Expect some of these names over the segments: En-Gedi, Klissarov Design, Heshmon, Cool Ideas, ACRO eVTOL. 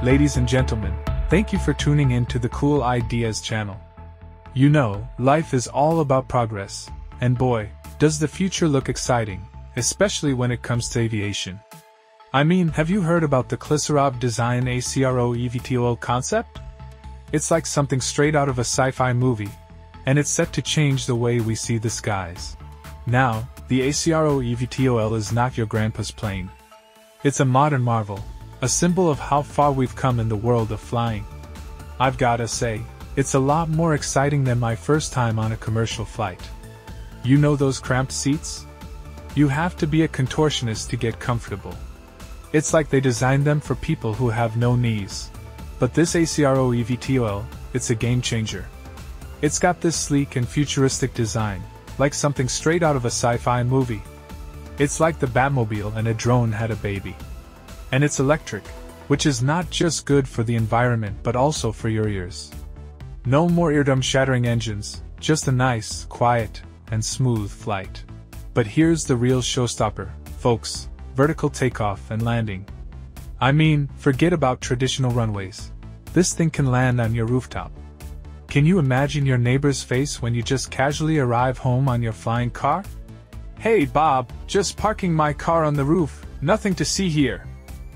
Ladies and gentlemen, thank you for tuning in to the Cool Ideas channel. You know, life is all about progress, and boy, does the future look exciting, especially when it comes to aviation. I mean, have you heard about the Klissarov Design ACRO eVTOL concept? It's like something straight out of a sci-fi movie, and it's set to change the way we see the skies. Now, the ACRO eVTOL is not your grandpa's plane. It's a modern marvel, a symbol of how far we've come in the world of flying. I've gotta say, it's a lot more exciting than my first time on a commercial flight. You know those cramped seats? You have to be a contortionist to get comfortable. It's like they designed them for people who have no knees. But this ACRO eVTOL, it's a game changer. It's got this sleek and futuristic design, like something straight out of a sci-fi movie. It's like the Batmobile and a drone had a baby. And it's electric, which is not just good for the environment but also for your ears. No more eardrum-shattering engines, just a nice, quiet, and smooth flight. But here's the real showstopper, folks: vertical takeoff and landing. I mean, forget about traditional runways. This thing can land on your rooftop. Can you imagine your neighbor's face when you just casually arrive home on your flying car? "Hey Bob, just parking my car on the roof, nothing to see here."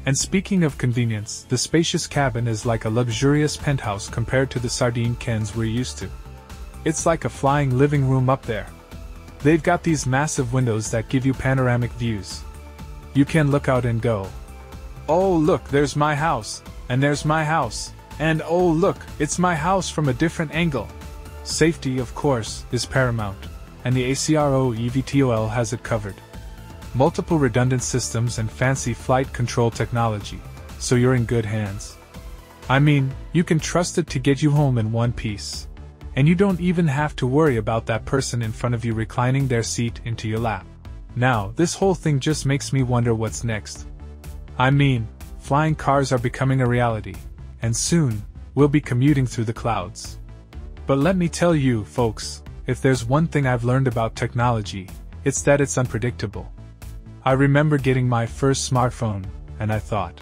And speaking of convenience, the spacious cabin is like a luxurious penthouse compared to the sardine cans we're used to. It's like a flying living room up there. They've got these massive windows that give you panoramic views. You can look out and go, "Oh look, there's my house, and there's my house, and oh look, it's my house from a different angle." Safety, of course, is paramount, and the ACRO eVTOL has it covered. Multiple redundant systems and fancy flight control technology, so you're in good hands. I mean, you can trust it to get you home in one piece. And you don't even have to worry about that person in front of you reclining their seat into your lap. Now, this whole thing just makes me wonder what's next. I mean, flying cars are becoming a reality, and soon, we'll be commuting through the clouds. But let me tell you, folks, if there's one thing I've learned about technology, it's that it's unpredictable. I remember getting my first smartphone, and I thought,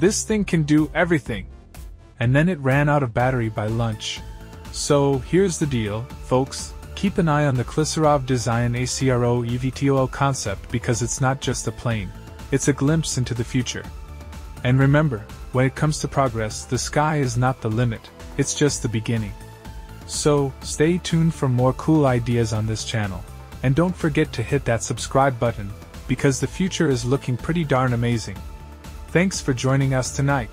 "This thing can do everything." And then it ran out of battery by lunch. So, here's the deal, folks: keep an eye on the Klissarov Design ACRO eVTOL concept, because it's not just a plane, it's a glimpse into the future. And remember, when it comes to progress, the sky is not the limit, it's just the beginning. So, stay tuned for more cool ideas on this channel, and don't forget to hit that subscribe button, because the future is looking pretty darn amazing. Thanks for joining us tonight.